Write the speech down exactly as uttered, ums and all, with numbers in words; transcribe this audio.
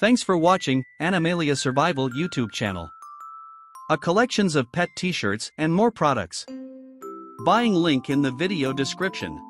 Thanks for watching Animalia Survival YouTube channel. A collections of pet t-shirts and more products. Buying link in the video description.